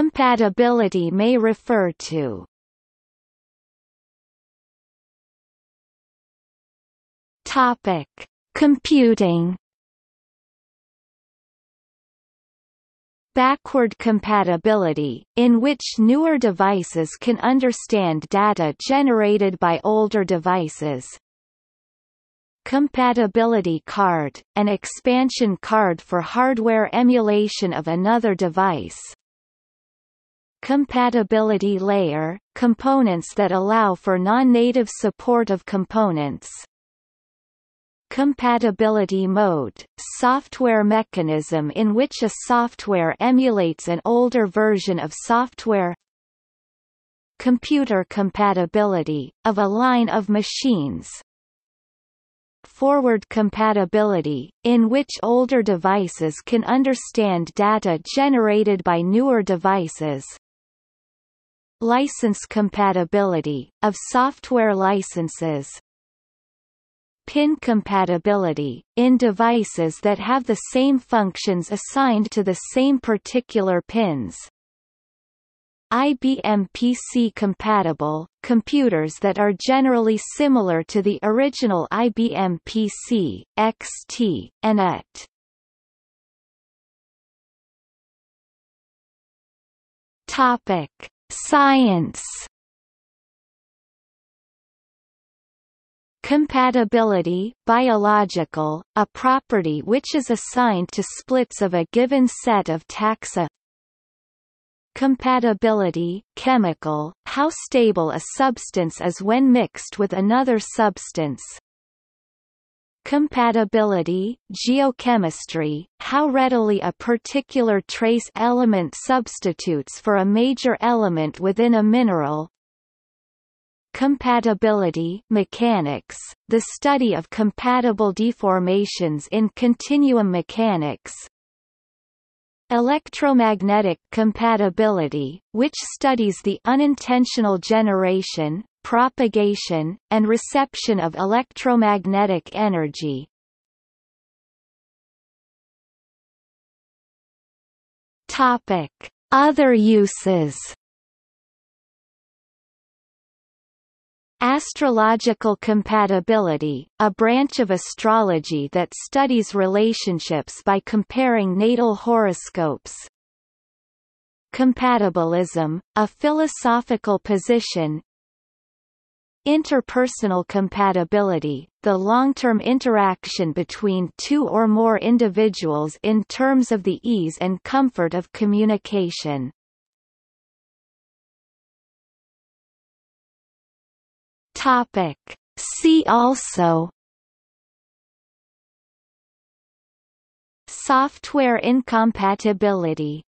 Compatibility may refer to topic: Computing. Backward compatibility, in which newer devices can understand data generated by older devices. Compatibility card, an expansion card for hardware emulation of another device. Compatibility layer, components that allow for non-native support of components. Compatibility mode, software mechanism in which a software emulates an older version of software. Computer compatibility, of a line of machines. Forward compatibility, in which older devices can understand data generated by newer devices. License compatibility, of software licenses. PIN compatibility, in devices that have the same functions assigned to the same particular pins. IBM PC compatible, computers that are generally similar to the original IBM PC, XT, and AT. Topic: Science. Compatibility, biological, a property which is assigned to splits of a given set of taxa. Compatibility, chemical, how stable a substance is when mixed with another substance. Compatibility, geochemistry, how readily a particular trace element substitutes for a major element within a mineral. Compatibility mechanics, the study of compatible deformations in continuum mechanics. Electromagnetic compatibility, which studies the unintentional generation, propagation, and reception of electromagnetic energy. Topic: Other uses. Astrological compatibility, a branch of astrology that studies relationships by comparing natal horoscopes. Compatibilism, a philosophical position. Interpersonal compatibility, the long-term interaction between two or more individuals in terms of the ease and comfort of communication. Topic: See also: Software incompatibility.